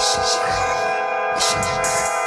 This is God. Listen to me.